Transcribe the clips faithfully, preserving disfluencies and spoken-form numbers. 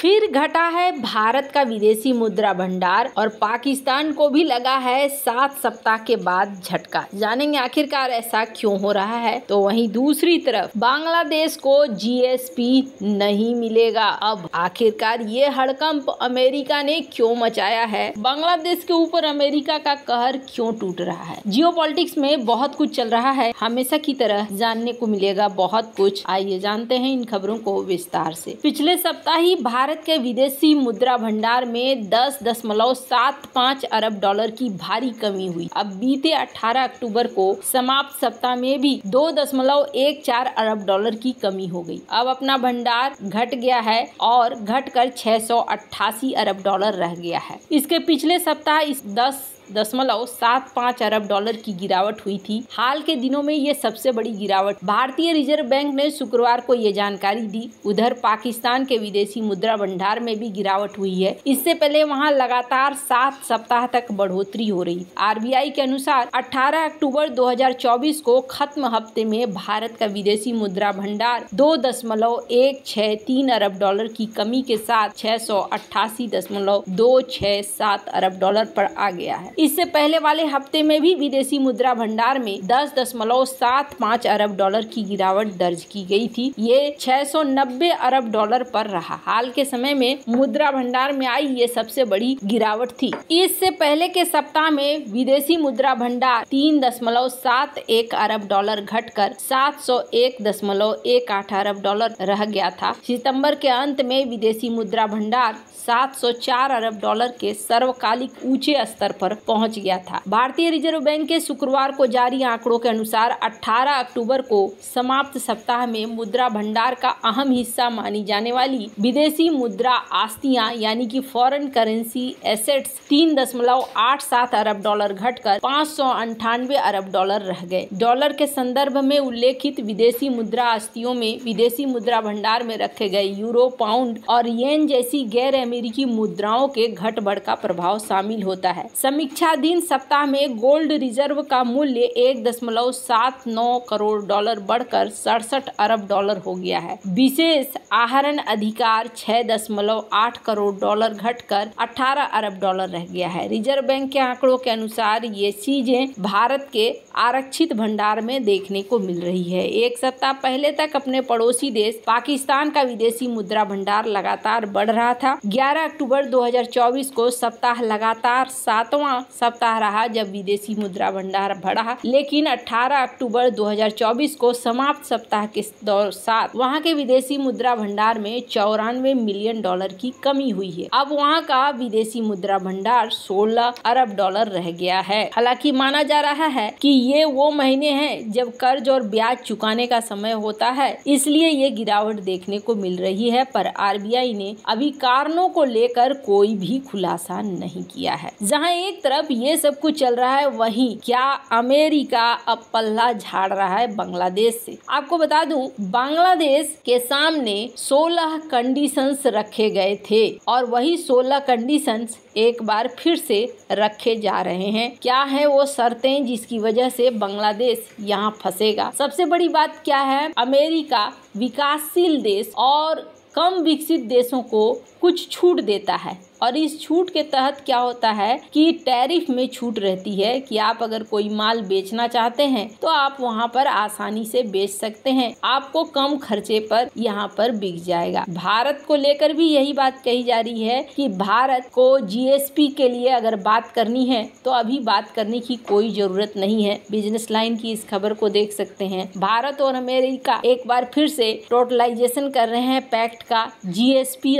फिर घटा है भारत का विदेशी मुद्रा भंडार और पाकिस्तान को भी लगा है सात सप्ताह के बाद झटका। जानेंगे आखिरकार ऐसा क्यों हो रहा है। तो वहीं दूसरी तरफ बांग्लादेश को जीएसपी नहीं मिलेगा। अब आखिरकार ये हड़कंप अमेरिका ने क्यों मचाया है, बांग्लादेश के ऊपर अमेरिका का कहर क्यों टूट रहा है, जियोपॉलिटिक्स में बहुत कुछ चल रहा है। हमेशा की तरह जानने को मिलेगा बहुत कुछ। आइए जानते हैं इन खबरों को विस्तार से। पिछले सप्ताह ही भारत के विदेशी मुद्रा भंडार में दस दशमलव सात पाँच अरब डॉलर की भारी कमी हुई। अब बीते अठारह अक्टूबर को समाप्त सप्ताह में भी दो दशमलव एक चार अरब डॉलर की कमी हो गई। अब अपना भंडार घट गया है और घटकर छह सौ अट्ठासी अरब डॉलर रह गया है। इसके पिछले सप्ताह इस दस दशमलव सात पाँच अरब डॉलर की गिरावट हुई थी। हाल के दिनों में ये सबसे बड़ी गिरावट। भारतीय रिजर्व बैंक ने शुक्रवार को ये जानकारी दी। उधर पाकिस्तान के विदेशी मुद्रा भंडार में भी गिरावट हुई है। इससे पहले वहां लगातार सात सप्ताह तक बढ़ोतरी हो रही। आरबीआई के अनुसार अठारह अक्टूबर दो हजार चौबीस को खत्म हफ्ते में भारत का विदेशी मुद्रा भंडार दो दशमलव एक छह तीन अरब डॉलर की कमी के साथ छह सौ अट्ठासी दशमलव दो छह सात अरब डॉलर पर आ गया है। इससे पहले वाले हफ्ते में भी विदेशी मुद्रा भंडार में दस दशमलव सात पाँच अरब डॉलर की गिरावट दर्ज की गई थी। ये छह सौ नब्बे अरब डॉलर पर रहा। हाल के समय में मुद्रा भंडार में आई ये सबसे बड़ी गिरावट थी। इससे पहले के सप्ताह में विदेशी मुद्रा भंडार तीन दशमलव सात एक अरब डॉलर घटकर सात सौ एक दशमलव एक आठ अरब डॉलर रह गया था। सितम्बर के अंत में विदेशी मुद्रा भंडार सात सौ चार अरब डॉलर के सर्वकालिक ऊंचे स्तर पर पहुंच गया था। भारतीय रिजर्व बैंक के शुक्रवार को जारी आंकड़ों के अनुसार अठारह अक्टूबर को समाप्त सप्ताह में मुद्रा भंडार का अहम हिस्सा मानी जाने वाली विदेशी मुद्रा आस्तियां यानी कि फॉरेन करेंसी एसेट्स तीन दशमलव आठ सात अरब डॉलर घटकर पाँच सौ अंठानवे अरब डॉलर रह गए। डॉलर के संदर्भ में उल्लेखित विदेशी मुद्रा आस्तियों में विदेशी मुद्रा भंडार में रखे गए यूरो, पाउंड और येन जैसी गैर अमेरिकी मुद्राओं के घट बढ़ का प्रभाव शामिल होता है। समीक्षा दिन सप्ताह में गोल्ड रिजर्व का मूल्य एक दशमलव सात नौ करोड़ डॉलर बढ़कर सड़सठ अरब डॉलर हो गया है। विशेष आहरण अधिकार छह दशमलव आठ करोड़ डॉलर घटकर अठारह अरब डॉलर रह गया है। रिजर्व बैंक के आंकड़ों के अनुसार ये चीजें भारत के आरक्षित भंडार में देखने को मिल रही है। एक सप्ताह पहले तक अपने पड़ोसी देश पाकिस्तान का विदेशी मुद्रा भंडार लगातार बढ़ रहा था। ग्यारह अक्टूबर दो हजार चौबीस को सप्ताह लगातार सातवां सप्ताह रहा जब विदेशी मुद्रा भंडार बढ़ा, लेकिन अठारह अक्टूबर दो हजार चौबीस को समाप्त सप्ताह के साथ वहां के विदेशी मुद्रा भंडार में चौरानवे मिलियन डॉलर की कमी हुई है। अब वहां का विदेशी मुद्रा भंडार सोलह अरब डॉलर रह गया है। हालांकि माना जा रहा है कि ये वो महीने हैं जब कर्ज और ब्याज चुकाने का समय होता है, इसलिए ये गिरावट देखने को मिल रही है। पर आरबीआई ने अभी कारणों को लेकर कोई भी खुलासा नहीं किया है। जहाँ एक तरफ ये सब कुछ चल रहा है, वहीं क्या अमेरिका अब पल्ला झाड़ रहा है बांग्लादेश से। आपको बता दूं, बांग्लादेश के सामने सोलह कंडीशंस रखे गए थे और वही सोलह कंडीशंस एक बार फिर से रखे जा रहे हैं। क्या है वो शर्तें जिसकी वजह से बांग्लादेश यहाँ फंसेगा? सबसे बड़ी बात क्या है, अमेरिका विकासशील देश और कम विकसित देशों को कुछ छूट देता है और इस छूट के तहत क्या होता है कि टैरिफ में छूट रहती है कि आप अगर कोई माल बेचना चाहते हैं तो आप वहाँ पर आसानी से बेच सकते हैं, आपको कम खर्चे पर यहाँ पर बिक जाएगा। भारत को लेकर भी यही बात कही जा रही है कि भारत को जीएसपी के लिए अगर बात करनी है तो अभी बात करने की कोई जरूरत नहीं है। बिजनेस लाइन की इस खबर को देख सकते हैं। भारत और अमेरिका एक बार फिर से टोटलाइजेशन कर रहे हैं पैक्ट का, जीएसपी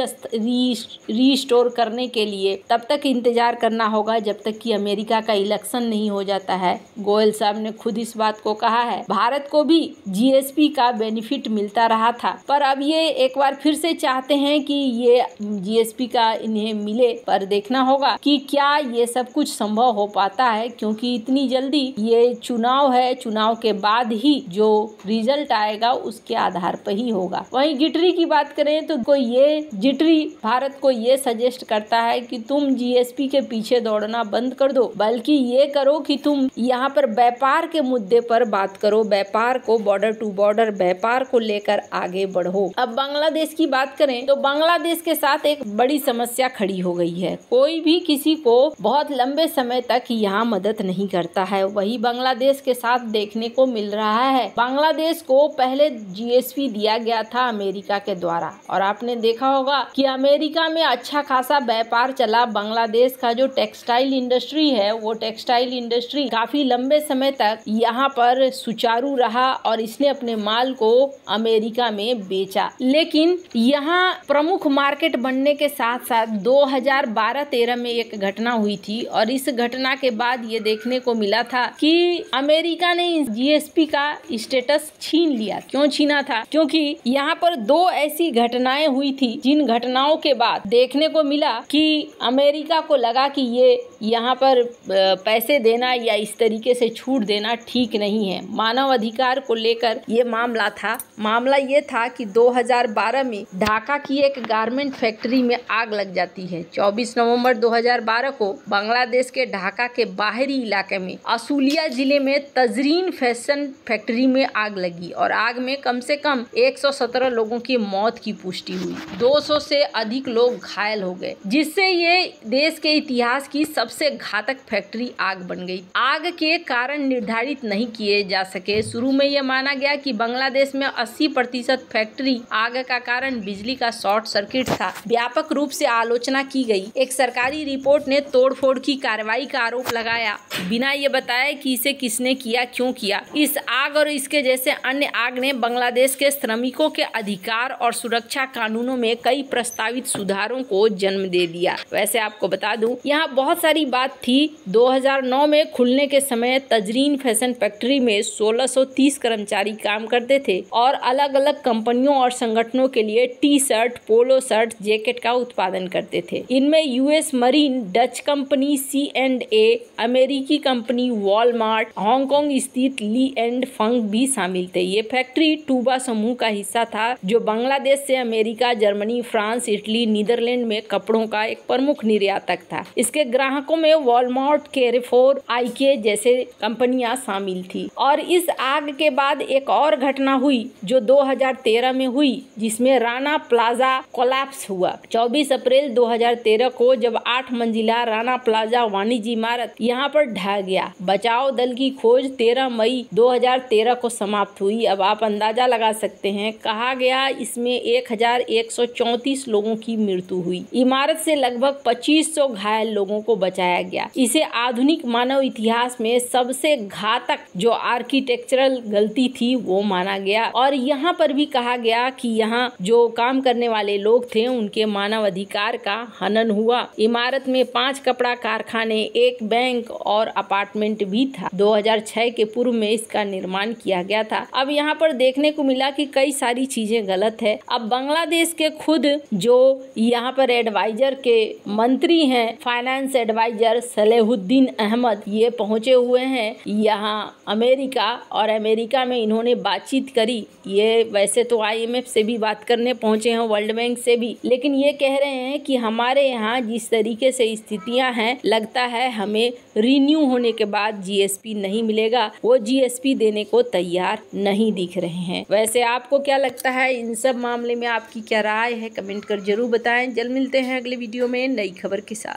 रीस्टोर कर करने के लिए। तब तक इंतजार करना होगा जब तक कि अमेरिका का इलेक्शन नहीं हो जाता है। गोयल साहब ने खुद इस बात को कहा है। भारत को भी जीएसपी का बेनिफिट मिलता रहा था, पर अब ये एक बार फिर से चाहते हैं कि ये जीएसपी का इन्हें मिले। पर देखना होगा कि क्या ये सब कुछ संभव हो पाता है, क्योंकि इतनी जल्दी ये चुनाव है, चुनाव के बाद ही जो रिजल्ट आएगा उसके आधार पर ही होगा। वहीं गिटरी की बात करें तो ये जिटरी भारत को ये सजेस्ट कर करता है कि तुम जीएसपी के पीछे दौड़ना बंद कर दो, बल्कि ये करो कि तुम यहाँ पर व्यापार के मुद्दे पर बात करो, व्यापार को बॉर्डर टू बॉर्डर व्यापार को लेकर आगे बढ़ो। अब बांग्लादेश की बात करें तो बांग्लादेश के साथ एक बड़ी समस्या खड़ी हो गई है। कोई भी किसी को बहुत लंबे समय तक यहाँ मदद नहीं करता है, वही बांग्लादेश के साथ देखने को मिल रहा है। बांग्लादेश को पहले जीएसपी दिया गया था अमेरिका के द्वारा, और आपने देखा होगा कि अमेरिका में अच्छा खासा व्यापार चला। बांग्लादेश का जो टेक्सटाइल इंडस्ट्री है वो टेक्सटाइल इंडस्ट्री काफी लंबे समय तक यहाँ पर सुचारू रहा और इसने अपने माल को अमेरिका में बेचा। लेकिन यहाँ प्रमुख मार्केट बनने के साथ साथ दो हज़ार बारह तेरह में एक घटना हुई थी और इस घटना के बाद ये देखने को मिला था कि अमेरिका ने जीएसपी का स्टेटस छीन लिया। क्यों छीना था? क्योंकि यहाँ पर दो ऐसी घटनाएं हुई थी जिन घटनाओं के बाद देखने को मिला कि अमेरिका को लगा कि ये यहाँ पर पैसे देना या इस तरीके से छूट देना ठीक नहीं है। मानव अधिकार को लेकर ये मामला था। मामला ये था कि दो हज़ार बारह में ढाका की एक गारमेंट फैक्ट्री में आग लग जाती है। चौबीस नवंबर दो हज़ार बारह को बांग्लादेश के ढाका के बाहरी इलाके में असुलिया जिले में तजरीन फैशन फैक्ट्री में आग लगी और आग में कम से कम एक सौ सत्रह लोगों की मौत की पुष्टि हुई, दो सौ से अधिक लोग घायल हो गए, जिससे ये देश के इतिहास की सबसे घातक फैक्ट्री आग बन गई। आग के कारण निर्धारित नहीं किए जा सके। शुरू में यह माना गया कि बांग्लादेश में अस्सी प्रतिशत फैक्ट्री आग का कारण बिजली का शॉर्ट सर्किट था। व्यापक रूप से आलोचना की गई। एक सरकारी रिपोर्ट ने तोड़फोड़ की कार्रवाई का आरोप लगाया, बिना ये बताए कि इसे किसने किया, क्यों किया। इस आग और इसके जैसे अन्य आग ने बांग्लादेश के श्रमिकों के अधिकार और सुरक्षा कानूनों में कई प्रस्तावित सुधारों को जन्म दे दिया। वैसे आपको बता दूं, यहाँ बहुत सारी बात थी। दो हज़ार नौ में खुलने के समय तजरीन फैशन फैक्ट्री में सोलह सौ तीस कर्मचारी काम करते थे और अलग अलग कंपनियों और संगठनों के लिए T shirt, polo shirt, jacket का उत्पादन करते थे। इनमें US marine, Dutch company C and A, अमेरिकी कंपनी वॉलमार्ट, हांगकांग स्थित ली एंड फंग भी शामिल थे। ये फैक्ट्री टूबा समूह का हिस्सा था जो बांग्लादेश से America, Germany, France, Italy, Netherlands में कपड़ों का एक प्रमुख निर्यातक था। इसके ग्राहकों में वॉलमार्ट, कैरेफोर, आईके जैसे कंपनियां शामिल थी। और इस आग के बाद एक और घटना हुई जो दो हज़ार तेरह में हुई, जिसमें राना प्लाजा कोलैप्स हुआ। चौबीस अप्रैल दो हज़ार तेरह को जब आठ मंजिला राना प्लाजा वाणिज्य इमारत यहाँ पर ढह गया। बचाव दल की खोज तेरह मई दो हज़ार तेरह को समाप्त हुई। अब आप अंदाजा लगा सकते हैं, कहा गया इसमें एक हजार एक सौ चौंतीस लोगों की मृत्यु हुई। इमारत से लगभग पच्चीस सौ घायल लोगों को बचाया गया। इसे आधुनिक मानव इतिहास में सबसे घातक जो आर्किटेक्चरल गलती थी वो माना गया। और यहाँ पर भी कहा गया कि यहाँ जो काम करने वाले लोग थे उनके मानव अधिकार का हनन हुआ। इमारत में पांच कपड़ा कारखाने, एक बैंक और अपार्टमेंट भी था। दो हज़ार छह के पूर्व में इसका निर्माण किया गया था। अब यहाँ पर देखने को मिला कि कई सारी चीजें गलत है। अब बांग्लादेश के खुद जो यहाँ पर एडवाइजर के मंत्री है, फाइनेंस एडवाइजर सलेहुद्दीन अहमद, ये पहुंचे हुए हैं यहाँ अमेरिका, और अमेरिका में इन्होंने बातचीत करी। ये वैसे तो आईएमएफ से भी बात करने पहुंचे हैं, वर्ल्ड बैंक से भी, लेकिन ये कह रहे हैं कि हमारे यहाँ जिस तरीके से स्थितियाँ हैं लगता है हमें रिन्यू होने के बाद जीएसपी नहीं मिलेगा। वो जीएसपी देने को तैयार नहीं दिख रहे हैं। वैसे आपको क्या लगता है, इन सब मामले में आपकी क्या राय है? कमेंट कर जरूर बताएं। जल्द मिलते हैं अगले वीडियो में नई खबर के साथ।